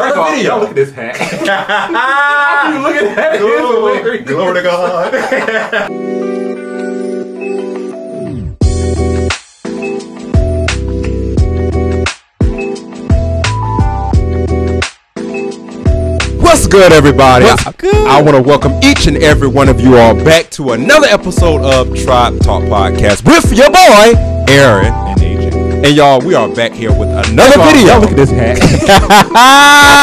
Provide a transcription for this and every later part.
Another video. Y'all look at this hat. How you look at that? Glory, glory to God. What's good, everybody? What's good? I want to welcome each and every one of you all back to another episode of Tribe Talk Podcast with your boy, Aaron and AJ. And y'all, we are back here with another video. Y'all look at this hat.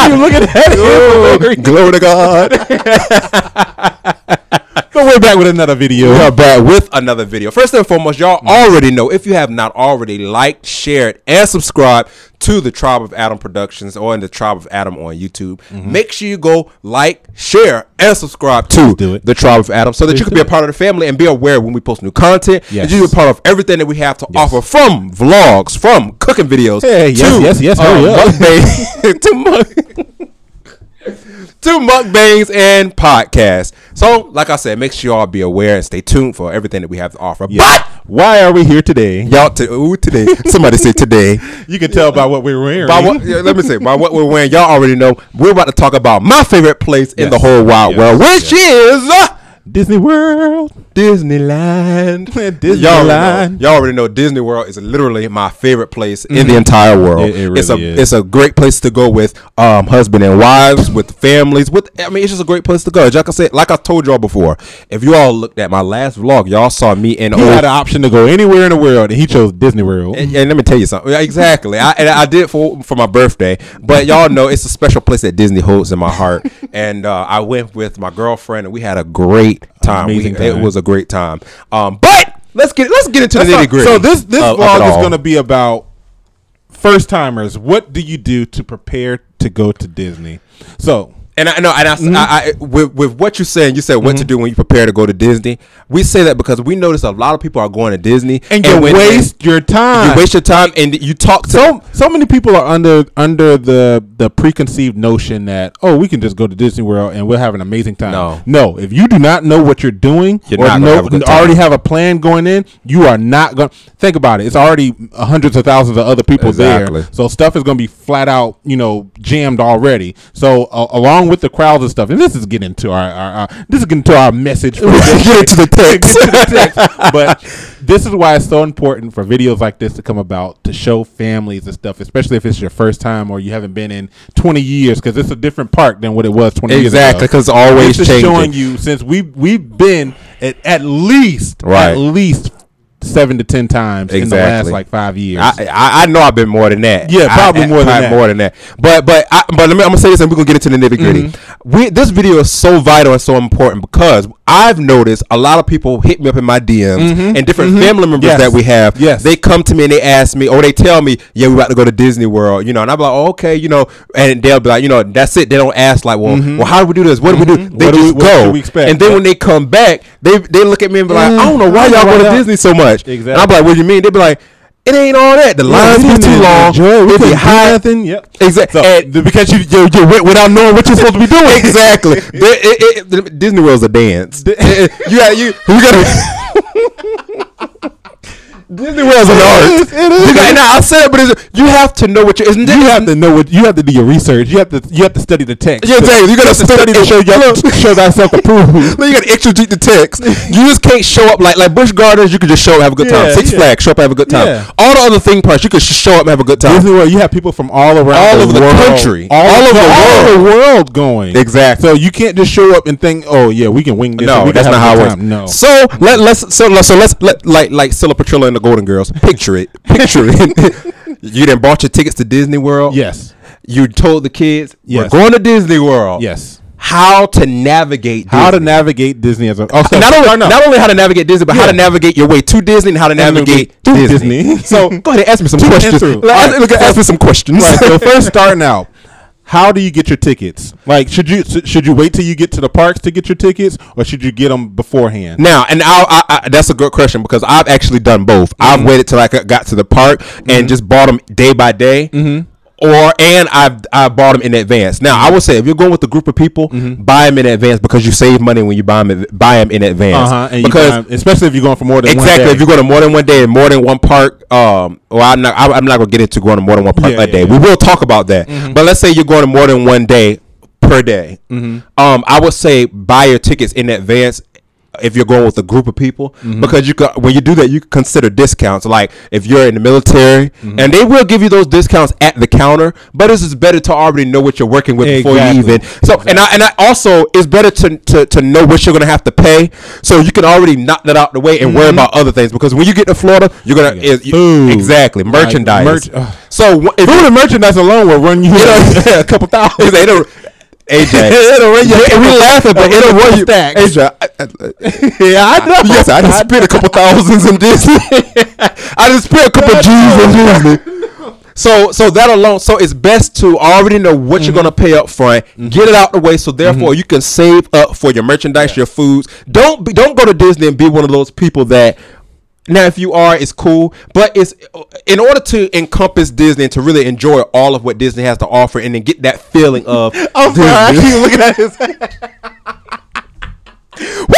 You look at that. Ooh, glory to God. But we're back with another video. We are back with another video. First and foremost, y'all already know, if you have not already liked, shared, and subscribed to the Tribe of Adam Productions or in the Tribe of Adam on YouTube, make sure you go like, share, and subscribe to the Tribe of Adam so that you can be a part of the family and be aware when we post new content. Yes. And you be a part of everything that we have to offer, from vlogs, from cooking videos, to mukbangs and podcasts. So, like I said, make sure y'all be aware and stay tuned for everything that we have to offer. Yeah. But why are we here today? Y'all, today. Somebody say today. You can tell by what we're wearing. By what we're wearing, y'all already know. We're about to talk about my favorite place in the whole wide world, which is Disney World, Disneyland, Disneyland. Y'all already know Disney World is literally my favorite place in the entire world. It's a great place to go with husband and wives, with families. It's just a great place to go. Like I said, like I told y'all before, if you all looked at my last vlog, y'all saw me and he had an option to go anywhere in the world, and he chose Disney World. And let me tell you something. Exactly. I did for my birthday, but y'all know it's a special place that Disney holds in my heart. And I went with my girlfriend, and we had a great time. It was a great time. But let's get into the nitty gritty. So this vlog is going to be about first timers. What do you do to prepare to go to Disney? So, and I know, and I with what you're saying, you said what to do when you prepare to go to Disney. We say that because we notice a lot of people are going to Disney and you waste your time, and you talk to so many people are under the preconceived notion that, oh, we can just go to Disney World and we'll have an amazing time. No, if you do not know what you're doing, already have a plan going in, you are not going. Think about it. It's already hundreds of thousands of other people there, so stuff is going to be flat out, jammed already. So along with the crowds and stuff, and this is getting to our message. Get to the text. But this is why it's so important for videos like this to come about, to show families and stuff, especially if it's your first time or you haven't been in 20 years, because it's a different park than what it was 20 years ago. Exactly, because always changing. Showing you since we've been at least 7 to 10 times in the last 5 years. I know I've been more than that. Yeah, probably more than that. But I'm gonna say this, and we're gonna get into the nitty gritty. This video is so vital and so important because I've noticed a lot of people hit me up in my DMs and different family members that we have. They come to me and they ask me, or they tell me, yeah, we're about to go to Disney World, and I'm like, oh, okay, and they'll be like, that's it. They don't ask like, well, how do we do this? What do we do? They just go. And then when they come back, they look at me and be like, I don't know why y'all go to Disney so much. Exactly. And I'm like, what do you mean? They'd be like, it ain't all that. The lines be too long. It be high. Exactly. So, because you went without knowing what you're supposed to be doing. Exactly. Disney World's a dance. Disney World's an art. It is. I said it, but you have to know what you have to do your research. You have to study the text. Yeah, exactly. You got to study to show thyself approved. You got to exegete the text. You just can't show up like Busch Gardens. You can just show up and have a good time. Six Flags, show up and have a good time. All the other theme parks, you could show up and have a good time. Disney World, you have people from all around, all over the country, all over the world going. Exactly. So you cann't just show up and think, oh yeah, we can wing this. No, that's not how it works. No. So let's Silla Petrillo and the Golden Girls, picture it. You done bought your tickets to Disney World. Yes. You told the kids, we're going to Disney World. Yes. How to navigate Disney as a not only how to navigate Disney, but how to navigate your way to Disney and how to navigate to Disney. So go ahead and ask me some questions. Ask me some questions. Right, so first, starting out, how do you get your tickets? Like, should you wait till you get to the parks to get your tickets, or should you get them beforehand? Now, and that's a good question because I've actually done both. I've waited till I got to the park and just bought them day by day. I bought them in advance. Now, I would say if you're going with a group of people, buy them in advance because you save money when you buy them in advance. Because especially if you're going for more than one day. If you go to more than one day and more than one park, well, I'm not gonna get into going to more than one park a day. Yeah. We will talk about that. But let's say you're going to more than one day per day. I would say buy your tickets in advance. If you're going with a group of people, because you can, when you do that, you can consider discounts. Like if you're in the military, and they will give you those discounts at the counter, but it's just better to already know what you're working with before you even. And I also, it's better to know what you're going to have to pay, so you can already knock that out the way and worry about other things. Because when you get to Florida, you're gonna merchandise. So food and merchandise alone will run you a couple thousand. AJ, we laughing, but it'll run you. AJ, I just spent a couple thousands in Disney. I just spent a couple G's in Disney. So that alone, so it's best to already know what you're going to pay up front, get it out the way, so therefore you can save up for your merchandise, your foods. Don't go to Disney and be one of those people that. Now, if you are, it's cool, but it's in order to encompass Disney and to really enjoy all of what Disney has to offer, and then get that feeling of. I'm sorry, I keep looking at his. Woo!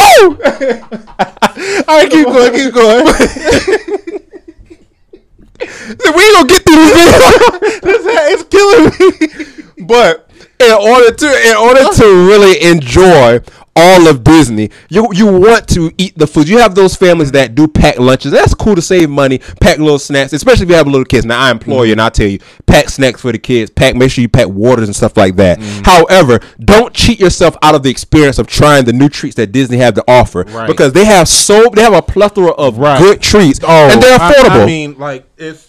All right, keep going. We ain't gonna get through this. It's killing me. But in order to really enjoy all of Disney, you want to eat the food. You have those families that do pack lunches. That's cool to save money, pack little snacks, especially if you have little kids. Now, I implore you, and I tell you, pack snacks for the kids. Make sure you pack waters and stuff like that. However, don't cheat yourself out of the experience of trying the new treats that Disney have to offer, because they have a plethora of good treats, and they're affordable. I mean, like, it's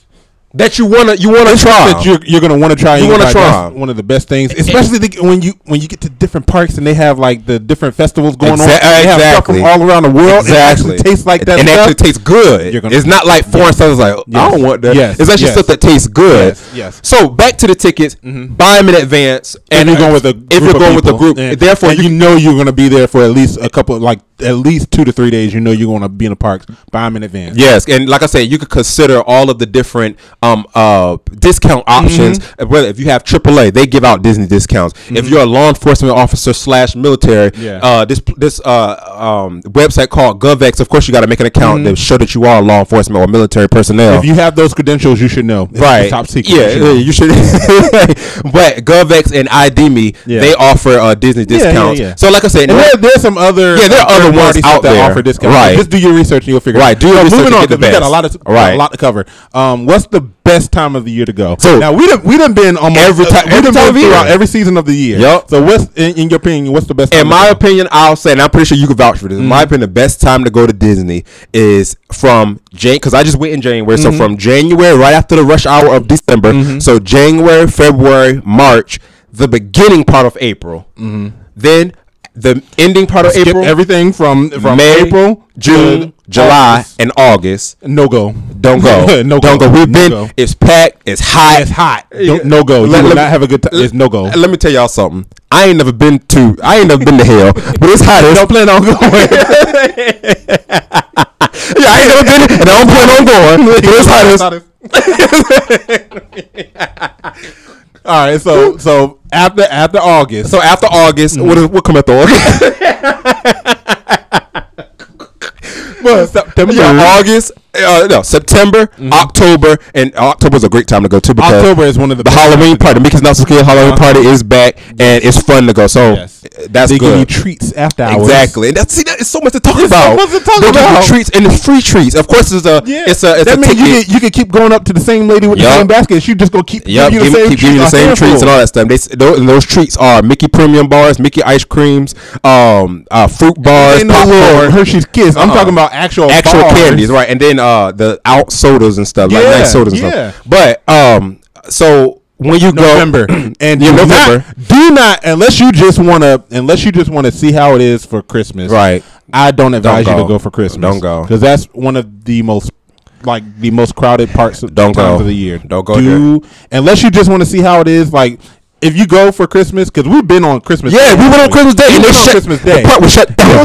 that you wanna try. That you're gonna wanna try. You wanna try. That's one of the best things, especially when you get to different parks and they have like the different festivals going on. They have stuff from all around the world. It actually tastes like that. And stuff. It actually tastes good. It's not like foreign stuff. It's like I don't want that. It's actually stuff that tastes good. Yes. So back to the tickets. Buy them in advance. And you're going with a group if you're going with a group, therefore you know you're gonna be there for at least a couple, like at least 2 to 3 days. You know you're gonna be in the parks. Buy them in advance. Yes, and like I said, you could consider all of the different. Discount options. Whether if you have AAA, they give out Disney discounts. If you're a law enforcement officer / military, this website called GovX. Of course, you got to make an account to show that you are law enforcement or military personnel. If you have those credentials, you should know. It's top secret. You should. But GovX and IDMe, they offer Disney discounts. So, like I said, there's some other. There are other ones out there that offer discounts. Just do your research and you'll figure. Out. Do your research. Moving on, because we got a lot to cover. What's the best time of the year to go? So now we done been almost every season of the year. So what's in your opinion? What's the best? In my opinion, I'll say, and I'm pretty sure you can vouch for this. In my opinion, the best time to go to Disney is from January, because I just went in January. So from January, right after the rush hour of December. So January, February, March, the beginning part of April, then the ending part of April. Everything from May, April, June, July, and August. No go. Don't go. Don't go. We've been. No go. It's packed. It's hot. It's hot. No go. You will not have a good time. It's no go. Let me tell y'all something. I ain't never been to hell, but it's hot. Don't plan on going. Yeah, I ain't never been, and I don't plan on going. But it's hot. All right, so after August. So after August, what come after August? September, August, September, October, and October is a great time to go too. Because October is one of the Halloween party. Mickey's Not-So-Scary Halloween party is back, and it's fun to go. So that's good. They give you treats after hours. Exactly, and there's so much to talk about. They give you treats, and it's free treats. Of course, it's a ticket. You can keep going up to the same lady with the same basket. She just gonna keep giving you the same treats and all that stuff. Those treats are Mickey Premium bars, Mickey ice creams, fruit bars, popcorn, Hershey's Kiss. I'm talking about actual candies, right? And then the out sodas and stuff, like nice sodas and stuff. But so when you go and November, do not unless you just want to see how it is for Christmas, right? I don't advise you to go for Christmas. Don't go, because that's one of the most crowded parts of the year. Don't go unless you just want to see how it is, like. if you go for Christmas, because we've been on Christmas Day. Yeah, we went on Christmas Day. And the park was shut down. It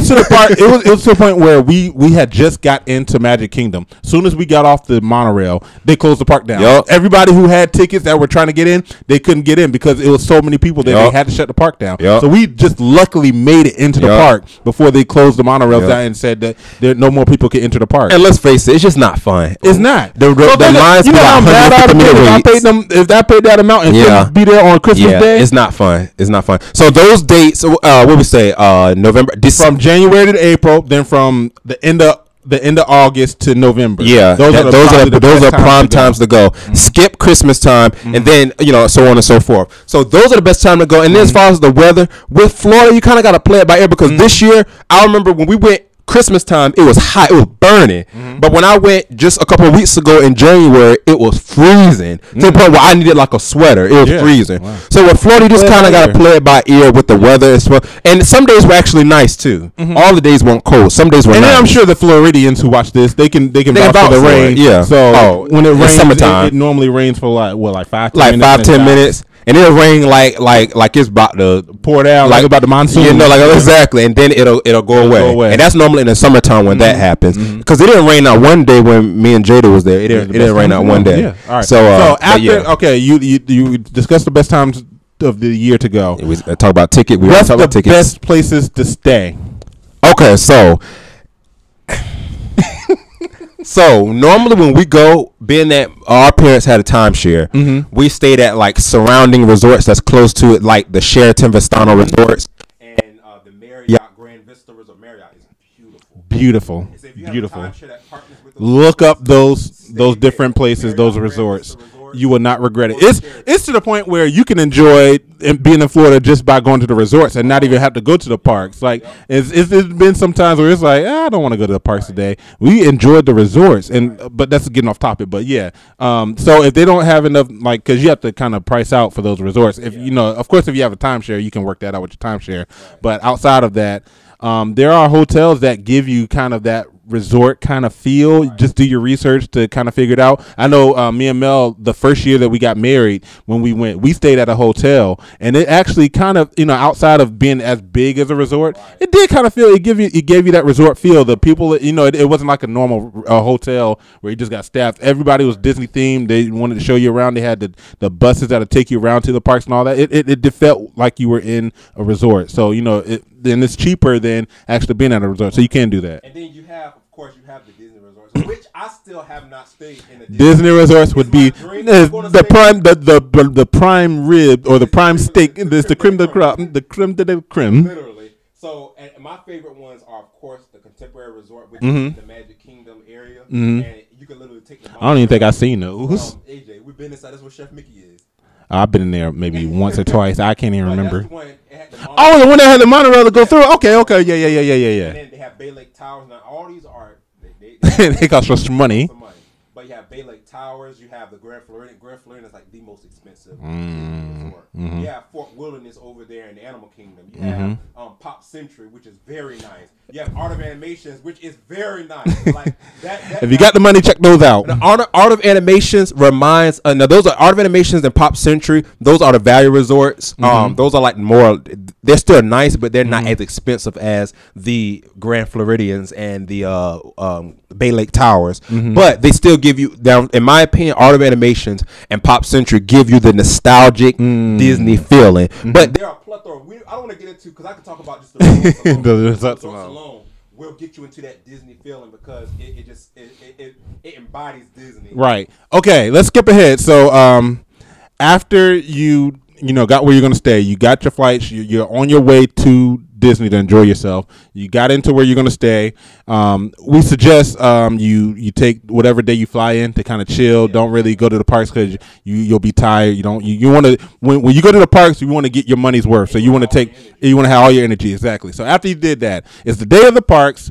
was to the point where we had just got into Magic Kingdom. As soon as we got off the monorail, they closed the park down. Yep. Everybody who had tickets that were trying to get in, they couldn't get in because it was so many people that they had to shut the park down. Yep. So we just luckily made it into the park before they closed the monorail down and said that there no more people could enter the park. And let's face it, it's just not fun. It's not. The lines, you know how mad I'd have been if I paid that amount and couldn't be there on Christmas. Yeah, day? It's not fun. It's not fun. So those dates, what we say, November, December. From January to April, then from the end of August to November. Yeah, those are prime times to go. Mm-hmm. Skip Christmas time, and then so on and so forth. So those are the best time to go. And then as far as the weather with Florida, you kind of got to play it by ear because this year, I remember when we went Christmas time, it was hot, it was burning. But when I went just a couple of weeks ago in January, it was freezing to the point where I needed like a sweater. It was freezing. Wow. So with Florida, you just kind of got to play it by ear with the weather as well. And some days were actually nice too. All the days weren't cold. Some days were nice. And I'm sure the Floridians who watch this, they can vouch for the rain. Yeah. So when it rains, it normally rains for like 5-10 minutes. And it'll rain like it's about to pour down, like about the monsoon. You know, exactly. And then it'll go away. And that's normally in the summertime when that happens. Because it didn't rain out one day when me and Jada was there. It didn't rain out one day. Yeah. All right. So after you discussed the best times of the year to go. We talk about ticket. We talk about tickets. Best places to stay. Okay, so. So normally when we go, being that our parents had a timeshare, we stayed at like surrounding resorts that's close to it, like the Sheraton Vistana Resorts and the Marriott Grand Vista Resort. Marriott is beautiful. Beautiful. So if you have a timeshare that partners with look up those different places, Marriott, those resorts. You will not regret it. It's to the point where you can enjoy being in Florida just by going to the resorts and not even have to go to the parks. Like it's been some times where it's like I don't want to go to the parks today. We enjoyed the resorts, but that's getting off topic. But yeah, so if they don't have enough, like because you have to kind of price out for those resorts. If of course, if you have a timeshare, you can work that out with your timeshare. But outside of that, there are hotels that give you kind of that resort kind of feel. Just do your research to kind of figure it out. I know me and Mel, the first year that we got married, when we went, we stayed at a hotel, and it actually kind of, outside of being as big as a resort, it did kind of feel, it gave you that resort feel. The people, it wasn't like a normal hotel where you just got staffed. Everybody was Disney themed. They wanted to show you around. They had the buses that'll take you around to the parks and all that. It felt like you were in a resort. So then it's cheaper than actually being at a resort, so you can do that. And then you have, of course, the Disney resorts, which I still have not stayed in. Disney resorts would be the prime rib or the prime steak. It's the creme de crop, the creme de creme. Literally. So, and my favorite ones are, of course, the Contemporary Resort, which is the Magic Kingdom area, and you can literally take. I don't even think I've seen those. AJ, we've been inside. That's where Chef Mickey is. I've been in there maybe once or twice. I can't even remember. The one that had the monorail to go through. Okay, yeah. And then they have Bay Lake Towers. Now all these are they cost us money. But you have Bay Lake Towers. You have the Grand Floridian. Grand Floridian is like the most expensive. You have Fort Wilderness over there in the Animal Kingdom. You have Pop Century, which is very nice. You have Art of Animations, which is very nice. Like that if you got the money, check those out. The Art of Animations reminds. Now those are Art of Animations and Pop Century. Those are the value resorts. Those are like more. They're still nice, but they're not as expensive as the Grand Floridians and the Bay Lake Towers. But they still give you, in my opinion, Art of Animations and Pop Century give you the nostalgic Disney feeling. But there are plethora. I don't want to get into, because I can talk about just the resorts alone. We'll get you into that Disney feeling because it just embodies Disney. Right. Okay. Let's skip ahead. So after you got where you're gonna stay, you got your flights, you're on your way to Disney to enjoy yourself. You got into where you're going to stay. We suggest you take whatever day you fly in to kind of chill. Don't really go to the parks because you'll be tired. You don't. You want to when you go to the parks, you want to get your money's worth. So you want to have all your energy, exactly. So after you did that, it's the day of the parks.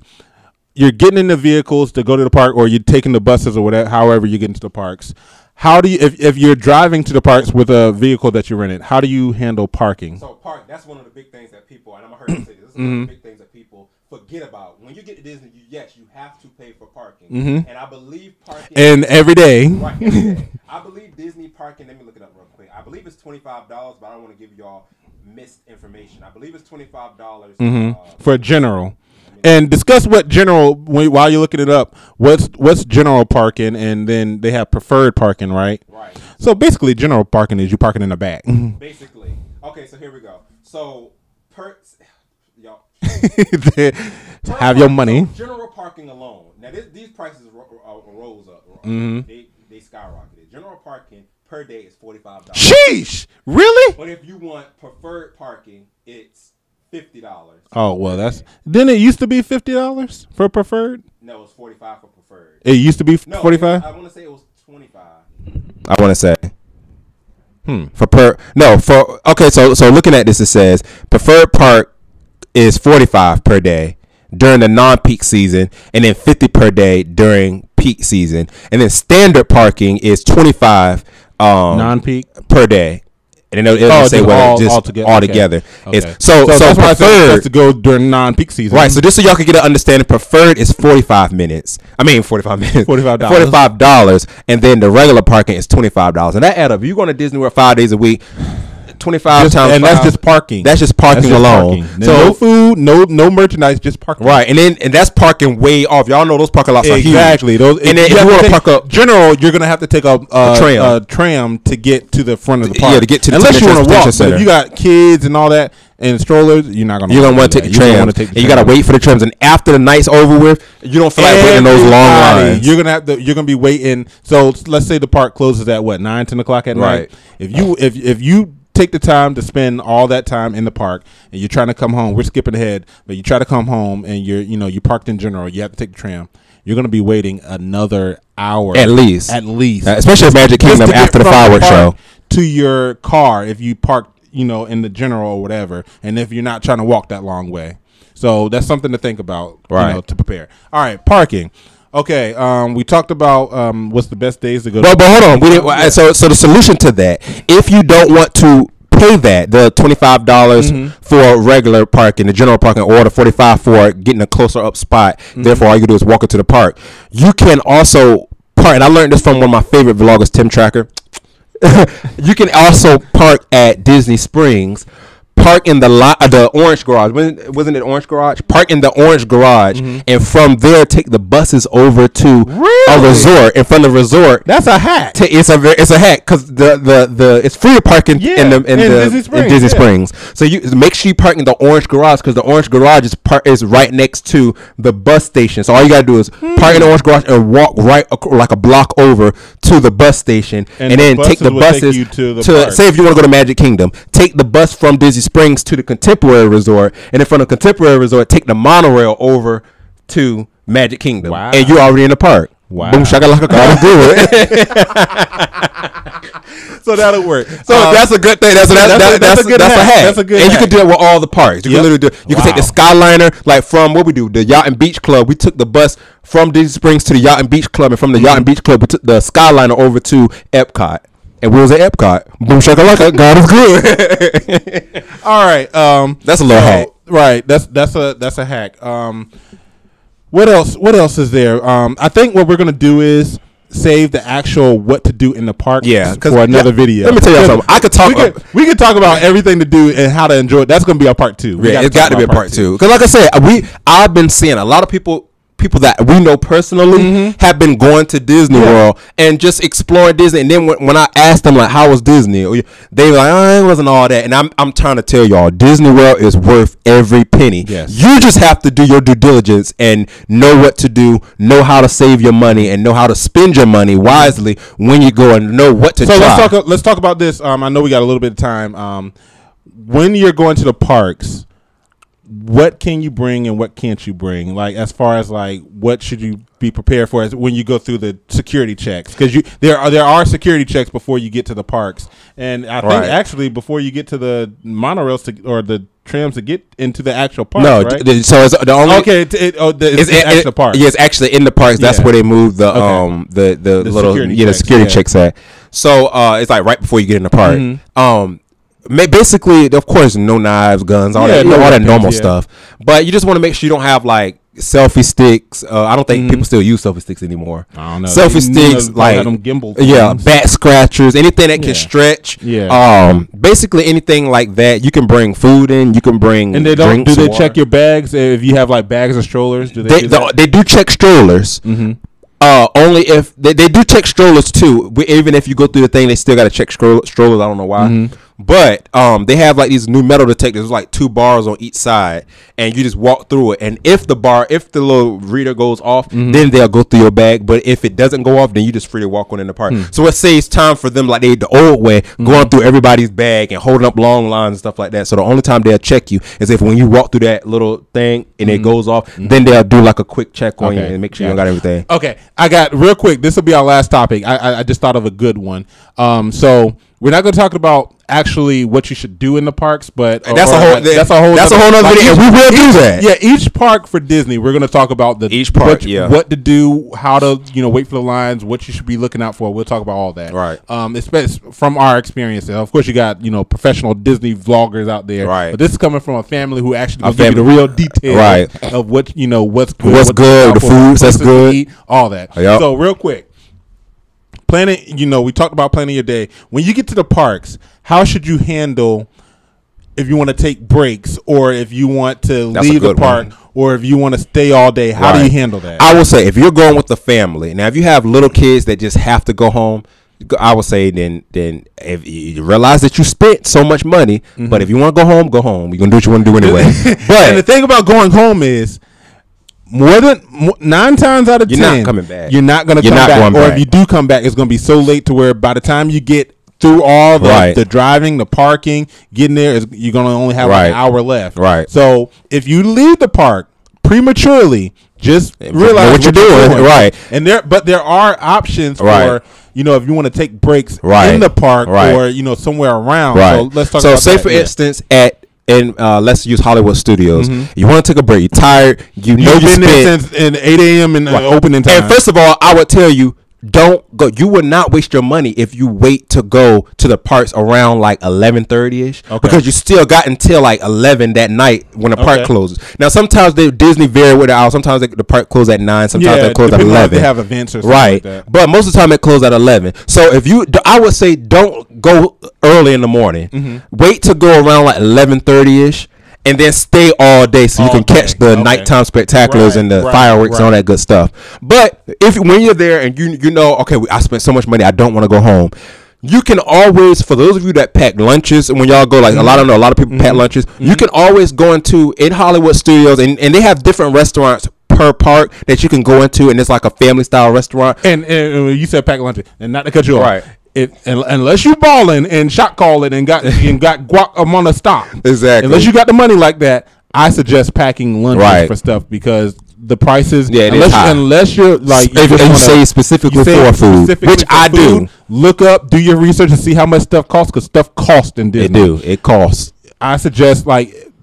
You're getting in the vehicles to go to the park, or you're taking the buses or whatever. However, you get into the parks. How do you, if you're driving to the parks with a vehicle that you rented, how do you handle parking? So that's one of the big things that people, and I'm going to hear you say this, this is one of the big things that people forget about. When you get to Disney, yes, you have to pay for parking. Mm-hmm. And I believe parking... And every day. Right, every day. I believe Disney parking... Let me look it up real quick. I believe it's $25, but I don't want to give y'all misinformation. I believe it's $25. Mm-hmm. For general. And discuss what general, while you're looking it up, what's general parking, and then they have preferred parking, right? Right. So basically, general parking is you parking in the back. Basically. Okay, so here we go. So, y'all. Have your money. So general parking alone. Now, these prices rose up. Mm-hmm. They skyrocketed. General parking per day is $45. Sheesh! Really? But if you want preferred parking, it's $50. Oh, well, that's... Didn't it used to be $50 for preferred? No, it was $45 for preferred. It used to be $45? No, I want to say it was $25. I want to say... So looking at this, it says preferred park is $45 per day during the non-peak season, and then $50 per day during peak season, and then standard parking is $25 non-peak per day. And it'll say all together. Okay. So preferred to go during non-peak season, right? So just so y'all can get an understanding, preferred is 45 minutes. I mean, 45 minutes. $45, and then the regular parking is $25. And that add up. If you're going to Disney World 5 days a week, 25 just, times, and 5, that's just parking. That's just parking alone. Parking. So no food, no merchandise, just parking. Right, and that's parking way off. Y'all know those parking lots are huge. Those, and then if you want to park up general, you're gonna have to take a tram to get to the front of the park. Yeah, to get to the unless you want to walk. But if you got kids and all that and strollers, you're not gonna want to take the tram. And you gotta wait for the trams. And after the night's over with, you don't feel like waiting those long lines. You're gonna be waiting. So let's say the park closes at 9-10 o'clock at night. If you take the time to spend all that time in the park, and you're trying to come home. We're skipping ahead, but you try to come home, and you parked in general. You have to take the tram. You're going to be waiting another hour at least, especially at Magic Kingdom after the fireworks show to your car if you parked, in the general or whatever, and if you're not trying to walk that long way. So that's something to think about, right? To prepare. All right, parking. Okay, we talked about what's the best days to go. Well, but hold on, we didn't. Yeah. So the solution to that, if you don't want to pay that, the $25 for regular parking, the general parking, or the $45 for getting a closer up spot. Mm-hmm. Therefore, all you do is walk into the park. You can also park, and I learned this from one of my favorite vloggers, Tim Tracker. You can also park at Disney Springs. Park in the Orange Garage. Wasn't it Orange Garage? Park in the Orange Garage, and from there take the buses over to a resort. And from the resort, that's a hack. It's a hack because the it's free parking in Disney Springs. So you make sure you park in the Orange Garage because the Orange Garage is right next to the bus station. So all you gotta do is park in the Orange Garage and walk like a block over to the bus station, and then take the buses to say if you want to go to Magic Kingdom, take the bus from Disney Springs to the Contemporary Resort, and then from the Contemporary Resort take the monorail over to Magic Kingdom. Wow. And you're already in the park. Wow. Boom shakalaka, gotta do it. So that'll work. So that's a good thing. That's a hack. That's a good hack. You can do it with all the parks. You can literally do it. You can take the Skyliner, like from what we do, the Yacht and Beach Club. We took the bus from Disney Springs to the Yacht and Beach Club, and from the Yacht and Beach Club we took the Skyliner over to Epcot. And we was at Epcot. Boom shakalaka, God is good. All right, that's a little hack, right? That's a hack. What else is there? I think what we're gonna do is save the actual what to do in the park for another video. Let me tell you something. I could talk. We could talk about everything to do and how to enjoy it. That's gonna be our part two. Yeah, it's got to be a part two. Because like I said, I've been seeing a lot of people that we know personally have been going to Disney World and just exploring Disney, and then when I asked them like how was Disney, they were like, oh, it wasn't all that. And I'm trying to tell y'all, Disney World is worth every penny. Yes. You just have to do your due diligence and know what to do, know how to save your money, and know how to spend your money wisely when you go, and know what to try. Let's talk about this. I know we got a little bit of time. When you're going to the parks, what can you bring and what can't you bring? Like, as far as like, what should you be prepared for as when you go through the security checks? Because there are security checks before you get to the parks, and I think actually before you get to the monorails or the trams to get into the actual park. No, right? So it's the only it's actually the park. Yeah, it's actually in the parks. That's where they move the little security checks at. So it's like right before you get in the park. Basically, of course, no knives, guns, all that normal stuff. But you just want to make sure you don't have like selfie sticks. I don't think people still use selfie sticks anymore. I don't know. Selfie sticks, like them gimbal things. Bat scratchers, anything that can stretch. Yeah. Basically anything like that. You can bring food in. You can bring drinks. Do they check your bags if you have like bags and strollers? They do check strollers. Mm-hmm. Only if they do check strollers too. Even if you go through the thing, they still got to check strollers. I don't know why. Mm-hmm. But they have like these new metal detectors, like two bars on each side, and you just walk through it. And if the little reader goes off, then they'll go through your bag. But if it doesn't go off, then you just free to walk on in the park. So it saves time for them, like they did the old way, going through everybody's bag and holding up long lines and stuff like that. So the only time they'll check you is if when you walk through that little thing and it goes off, then they'll do like a quick check on you and make sure you got everything. Okay, I got real quick. This will be our last topic. I just thought of a good one. So we're not going to talk about actually what you should do in the parks, but that's a whole other video. And we will do that. Yeah, each park for Disney, we're going to talk about what to do, how to wait for the lines, what you should be looking out for. We'll talk about all that, right? Especially from our experience. Of course, you got professional Disney vloggers out there, right? But this is coming from a family who actually will give you the real details, right? Of what what's good, the foods that's good, eat, all that. Yep. So real quick. We talked about planning your day. When you get to the parks, how should you handle if you want to take breaks or if you want to leave the park or if you want to stay all day? How do you handle that? I will say if you're going with the family, now if you have little kids that just have to go home, I would say then if you realize that you spent so much money, but if you want to go home. You're going to do what you want to do anyway. But and the thing about going home is, More than 9 times out of 10, you're not coming back. You're not going to come back. Or if you do come back, it's going to be so late to where by the time you get through all the driving, the parking, getting there, you're going to only have an hour left. Right. So if you leave the park prematurely, just realize what you're doing. Right. And there are options for if you want to take breaks in the park or somewhere around. Right. So let's talk about that. So say for instance And let's use Hollywood Studios. You want to take a break. You're tired. You've been there since 8 a.m. in opening time. And first of all, I would tell you, don't go. You will not waste your money if you wait to go to the parks around like 11:30ish, because you still got until like 11 that night when the park closes. Now sometimes Disney vary with the hours. Sometimes the park closes at 9. Sometimes they close at 11. They have events or something like that. But most of the time it closes at 11. So if I would say don't go early in the morning. Wait to go around like 11:30ish. And then stay all day so you can catch the nighttime spectaculars and the fireworks and all that good stuff. But when you're there and I spent so much money, I don't want to go home. You can always, for those of you that pack lunches, and when y'all go, like a lot of people pack lunches. You can always go in Hollywood Studios, and they have different restaurants per park that you can go into, and it's like a family style restaurant. And you said pack lunches, and not to cut you off. Right. Unless you balling and shot calling and got guac among a stop. Exactly. Unless you got the money like that, I suggest packing lunches for stuff because the prices. Yeah, unless you're like you say specifically for food, which I do. Look up, do your research, and see how much stuff costs because stuff costs in Disney. It costs. I suggest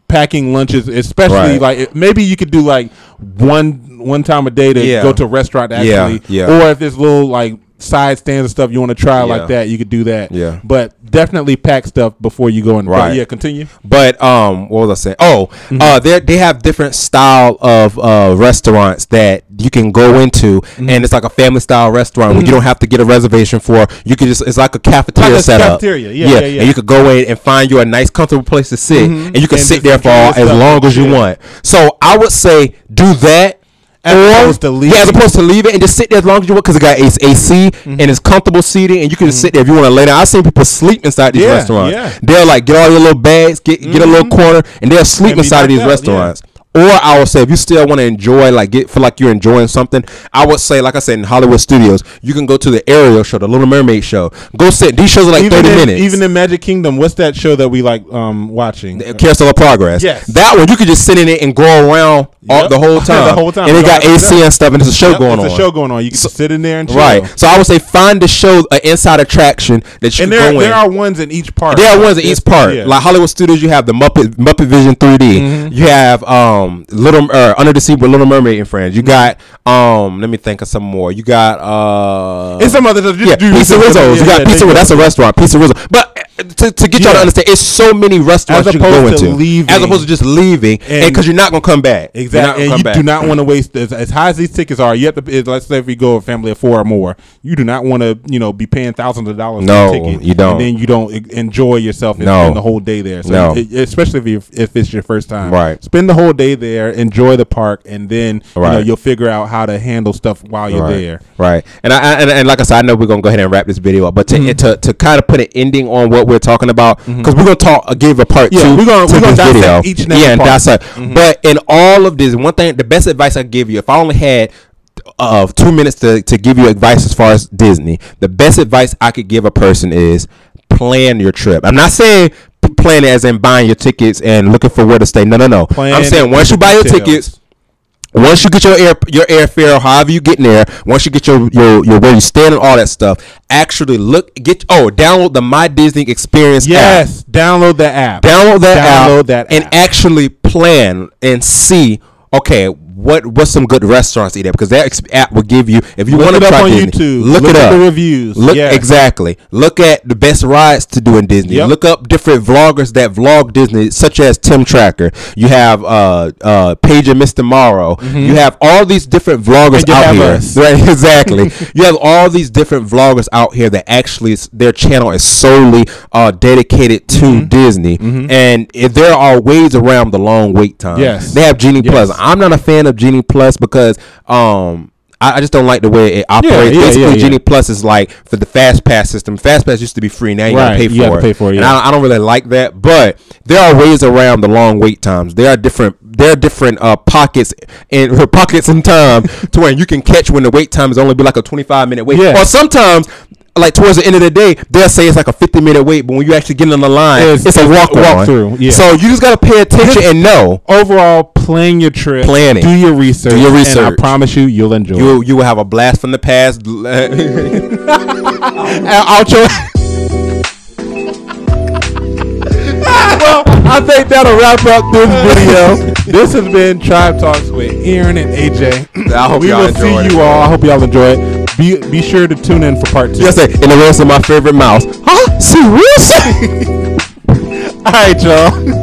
packing lunches, especially maybe you could do one time a day to go to a restaurant actually, or if there's little side stands and stuff you want to try like that, you could do that. Yeah, but definitely pack stuff before you go in. Right. But continue. But what was I saying? They have different style of restaurants that you can go into, and it's like a family style restaurant where you don't have to get a reservation for. You can just, it's like a cafeteria setup. And you could go in and find you a nice, comfortable place to sit, and you can sit there for as long as you want. So I would say do that. As opposed to leave it and just sit there as long as you want because it got AC and it's comfortable seating and you can just sit there if you want to lay down. I've seen people sleep inside these restaurants. Yeah. They'll get all your little bags, get a little corner, and they'll sleep inside of these restaurants. Yeah. Or I would say if you still want to enjoy, feel like you're enjoying something, I would say, like I said, in Hollywood Studios, you can go to the Ariel show, the Little Mermaid show. Go sit. These shows are 30 minutes. Even in Magic Kingdom, what's that show that we watching? The Carousel of Progress. Yes. That one, you could just sit in it and go around the whole time. And it got AC and stuff, and there's a show going on. There's a show going on. You can sit in there and chill. Right. So I would say find the show, an inside attraction that you can go in. And there are ones in each park. There are ones in each park. Yeah. Like Hollywood Studios, you have the Muppet Vision 3D. You have... Under the Sea with Little Mermaid and Friends. You got let me think of some more. You got and some other Pizza Rizzo. You got Pizza Rizzo. That's a restaurant. Pizza Rizzo. But to get y'all to understand, it's so many restaurants as opposed to leaving, as opposed to just leaving, and because you're not gonna come back. Exactly, and you do not want to waste as high as these tickets are. You have to, let's say if you go a family of four or more, you do not want to, you know, be paying thousands of dollars. No, for a ticket, you don't. And then you don't enjoy yourself and spend the whole day there. So especially if it's your first time, right? Spend the whole day there, enjoy the park, and then you know, you'll figure out how to handle stuff while you're there. Right. And I like I said, I know we're gonna go ahead and wrap this video up, but to kind of put an ending on what we're talking about, because we're gonna give a part two. We're gonna dissect each and every part. But in all of this, one thing, the best advice I give you, if I only had 2 minutes to give you advice as far as Disney, the best advice I could give a person is plan your trip. I'm not saying plan it as in buying your tickets and looking for where to stay. No. Plan, I'm saying once you buy your tickets, once you get your airfare, or however you get in there, once you get your where you stand and all that stuff, actually download the My Disney Experience app. Yes, download the app. Download that app. Actually plan and see, okay, what's some good restaurants to eat at? Because that app will give you, if you want to try Disney, YouTube, look it up. Look at the reviews. Exactly. Look at the best rides to do in Disney. Yep. Look up different vloggers that vlog Disney, such as Tim Tracker. You have Page of Mr. Morrow. You have all these different vloggers out here. Right, exactly. You have all these different vloggers out here that actually their channel is solely dedicated to Disney. And if there are ways around the long wait time. Yes. They have Genie Plus. I'm not a fan of Genie Plus because I just don't like the way it operates. Genie Plus is like for the Fast Pass system. Fast Pass used to be free, now you gotta pay for it. And I don't really like that. But there are ways around the long wait times. There are different pockets in time to where you can catch when the wait time is only be like a 25-minute wait. Or sometimes, like towards the end of the day, they'll say it's like a 50-minute wait, but when you actually get on the line, it's a walk through. Yeah. So you just gotta pay attention and know. Overall, plan your trip. Plan it. Do your research. And I promise you, you'll enjoy. You will have a blast from the past. Well, I think that'll wrap up this video. This has been Tribe Talks with Aaron and AJ. I hope y'all enjoy it. We will see you all. I hope y'all enjoy it. Be sure to tune in for part two. Yes, and the rest of my favorite mouse. Huh? Seriously? All right, y'all.